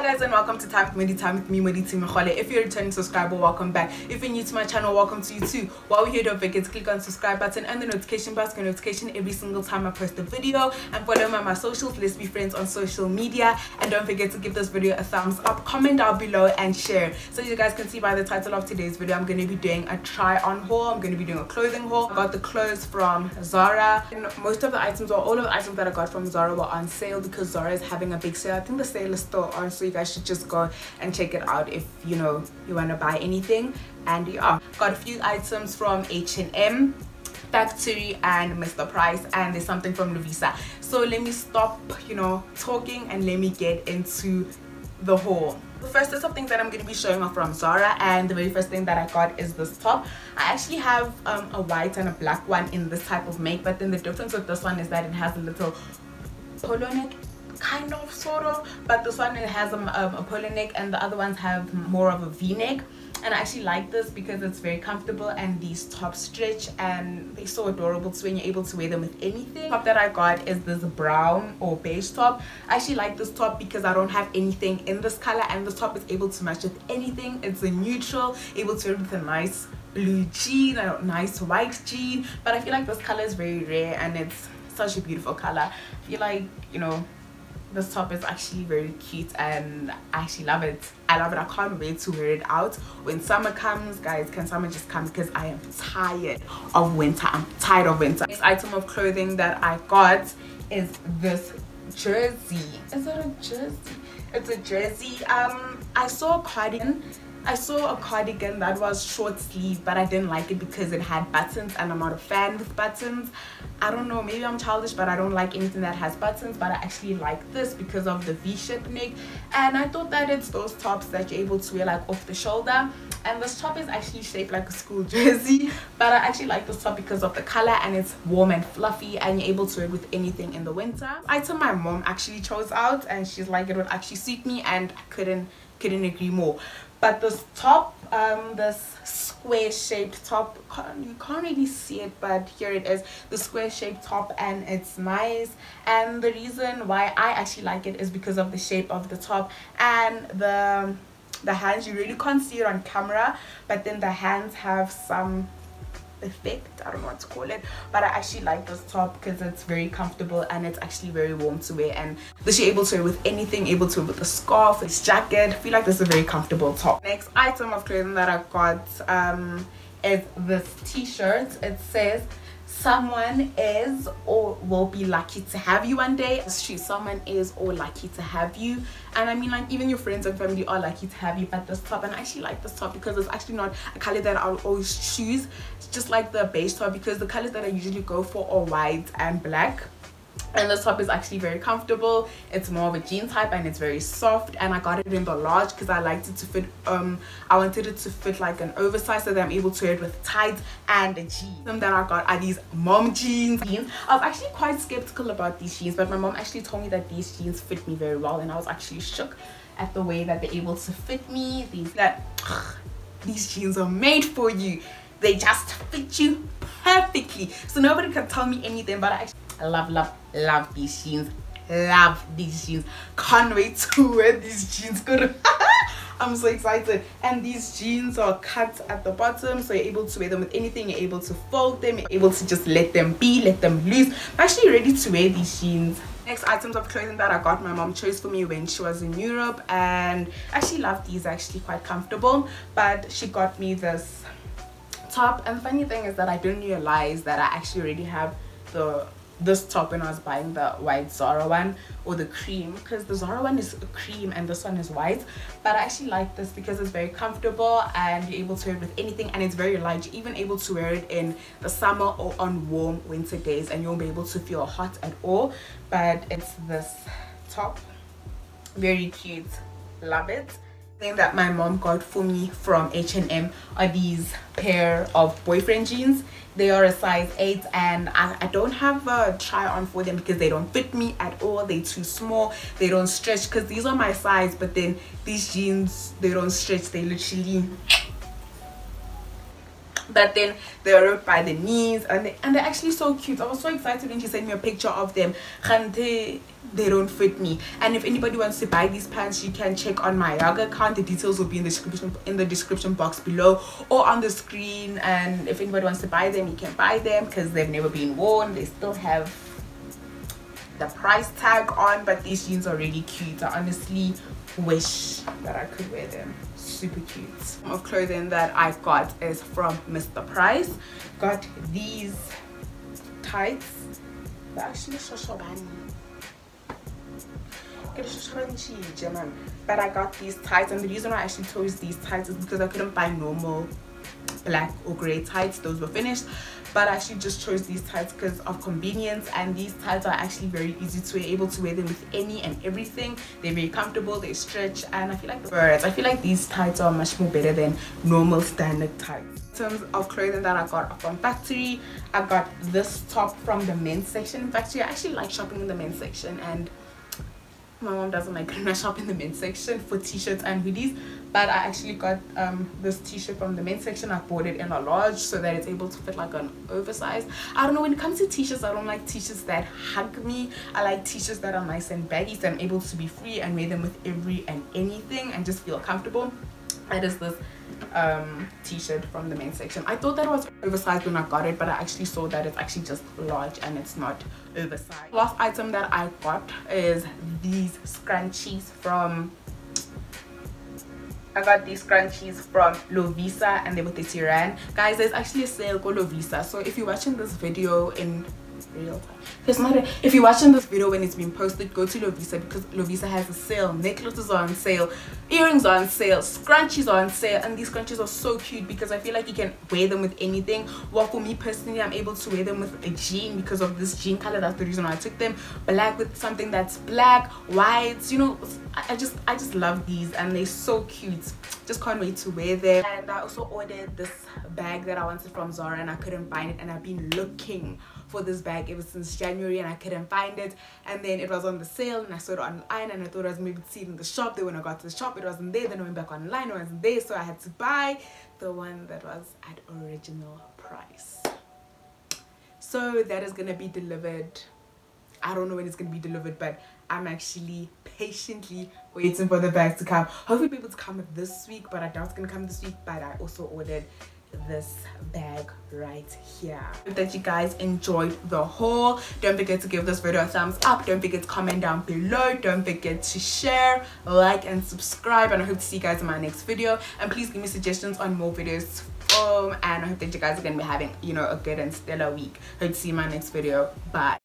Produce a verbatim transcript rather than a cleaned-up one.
Hi guys, and welcome to Time with ModiTime with me, ModiTime. If you're a returning subscriber, welcome back. If you're new to my channel, welcome to you too. While we're here, don't forget to click on the subscribe button and the notification bell to get a notification every single time I post a video, and follow me on my socials. Let's be friends on social media, and don't forget to give this video a thumbs up, comment down below, and share. So as you guys can see by the title of today's video, I'm going to be doing a try on haul. I'm going to be doing a clothing haul. I got the clothes from Zara, and most of the items, or all of the items that I got from Zara, were on sale because Zara is having a big sale. I think the sale is still on, so you guys should just go and check it out if you know you want to buy anything. And yeah, got a few items from H and M, Factorie, and Mister Price, and there's something from Lovisa. So let me stop you know talking and let me get into the haul. The first is something that I'm going to be showing off from Zara, and the very first thing that I got is this top. I actually have um, a white and a black one in this type of make, but then the difference with this one is that it has a little polo neck, kind of sort of, but this one it has a, um, a polo neck, and the other ones have more of a v-neck. And I actually like this because it's very comfortable, and these tops stretch, and they're so adorable too, and you're able to wear them with anything. The top that I got is this brown or beige top. I actually like this top because I don't have anything in this color, and this top is able to match with anything. It's a neutral, able to wear with a nice blue jean, a nice white jean, but I feel like this color is very rare, and it's such a beautiful color. I feel like, you know, this top is actually very cute, and I actually love it. I love it. I can't wait to wear it out when summer comes. Guys, can summer just come? Because I am tired of winter. I'm tired of winter. This item of clothing that I got is this jersey. Is it a jersey? It's a jersey. Um, I saw a cardigan. I saw a cardigan that was short sleeve, but I didn't like it because it had buttons, and I'm not a fan with buttons. I don't know, maybe I'm childish, but I don't like anything that has buttons. But I actually like this because of the v-shaped neck, and I thought that it's those tops that you're able to wear like off the shoulder, and this top is actually shaped like a school jersey, but I actually like this top because of the color, and it's warm and fluffy, and you're able to wear it with anything in the winter. Item my mom actually chose out, and she's like, it would actually suit me, and I couldn't couldn't agree more. But this top, um this square shaped top, can't, you can't really see it, but here it is, the square shaped top, and it's nice. And the reason why I actually like it is because of the shape of the top, and the the hands, you really can't see it on camera, but then the hands have some effect, I don't know what to call it, but I actually like this top because it's very comfortable, and it's actually very warm to wear, and this you're able to wear with anything, able to wear with a scarf, this jacket. I feel like this is a very comfortable top. Next item of clothing that I've got um is this t-shirt. It says someone is or will be lucky to have you one day. It's true, someone is or lucky to have you, and I mean, like, even your friends and family are lucky to have you. But this top, and I actually like this top because it's actually not a color that I'll always choose. It's just like the beige top, because the colors that I usually go for are white and black, and this top is actually very comfortable. It's more of a jean type, and it's very soft, and I got it in the large because I liked it to fit, um I wanted it to fit like an oversized, so that I'm able to wear it with tights and a jean. Some that I got are these mom jeans. I was actually quite skeptical about these jeans, but my mom actually told me that these jeans fit me very well, and I was actually shook at the way that they're able to fit me. These that ugh, these jeans are made for you. They just fit you perfectly, so nobody can tell me anything. But I actually I love love love these jeans. Love these jeans. Can't wait to wear these jeans. Good. I'm so excited. And these jeans are cut at the bottom, so you're able to wear them with anything. You're able to fold them, you're able to just let them be, let them loose. I'm actually ready to wear these jeans. Next items of clothing that I got, my mom chose for me when she was in Europe, and I actually love these. Actually quite comfortable. But she got me this top, and the funny thing is that I didn't realize that I actually already have the this top when I was buying the white Zara one, or the cream, because the Zara one is cream and this one is white. But I actually like this because it's very comfortable, and you're able to wear it with anything, and it's very light. You're even able to wear it in the summer or on warm winter days, and you won't be able to feel hot at all. But it's this top, very cute, love it. The thing that my mom got for me from H and M are these pair of boyfriend jeans. They are a size eight, and I, I don't have a try on for them because they don't fit me at all. They're too small, they don't stretch, because these are my size, but then these jeans, they don't stretch. They literally But then they're wrapped by the knees, and they, and they're actually so cute. I was so excited when she sent me a picture of them. They don't fit me. And if anybody wants to buy these pants, you can check on my Yaga account. The details will be in the description in the description box below or on the screen. And if anybody wants to buy them, you can buy them because they've never been worn. They still have the price tag on, but these jeans are really cute. I honestly wish that I could wear them. Super cute. Some of clothing that I got is from Mister Price. Got these tights. They're actually shoshobani. But I got these tights, and the reason why I actually chose these tights is because I couldn't buy normal black or grey tights. Those were finished, but I actually just chose these tights because of convenience. And these tights are actually very easy to wear, able to wear them with any and everything. They're very comfortable, they stretch, and I feel like the birds I feel like these tights are much more better than normal standard tights. In terms of clothing that I got from Factorie, I got this top from the men's section in Factorie. I actually like shopping in the men's section, and my mom doesn't like when I shop in the men's section for t-shirts and hoodies, but I actually got um this t-shirt from the men's section. I bought it in a large so that it's able to fit like an oversize. I don't know, when it comes to t-shirts, I don't like t-shirts that hug me. I like t-shirts that are nice and baggy, so I'm able to be free and wear them with every and anything and just feel comfortable. That is this um t-shirt from the men's section. I thought that it was oversized when I got it, but I actually saw that it's actually just large and it's not oversized. Last item that I got is these scrunchies from I got these scrunchies from Lovisa, and they were thirty rand. Guys, there's actually a sale called Lovisa, so if you're watching this video in real time, it's not a, if you're watching this video when it's been posted, go to Lovisa because Lovisa has a sale. Necklaces are on sale, earrings are on sale, scrunchies are on sale, and these scrunchies are so cute because I feel like you can wear them with anything. Well, for me personally, I'm able to wear them with a jean because of this jean color. That's the reason why I took them. Black with something that's black, whites, you know, I just I just love these, and they're so cute. Just can't wait to wear them. And I also ordered this bag that I wanted from Zara, and I couldn't find it, and I've been looking for this bag ever since January, and I couldn't find it. And then it was on the sale, and I saw it online, and I thought I was maybe seeing it in the shop. Then when I got to the shop, it wasn't there. Then I went back online, it wasn't there, so I had to buy the one that was at original price. So that is gonna be delivered. I don't know when it's gonna be delivered, but I'm actually patiently waiting for the bag to come. Hopefully people to come this week, but I doubt it's gonna come this week. But I also ordered this bag right here. Hope that you guys enjoyed the haul. Don't forget to give this video a thumbs up. Don't forget to comment down below. Don't forget to share, like, and subscribe, and I hope to see you guys in my next video. And please give me suggestions on more videos, um and I hope that you guys are gonna be having, you know, a good and stellar week. Hope to see you in my next video. Bye.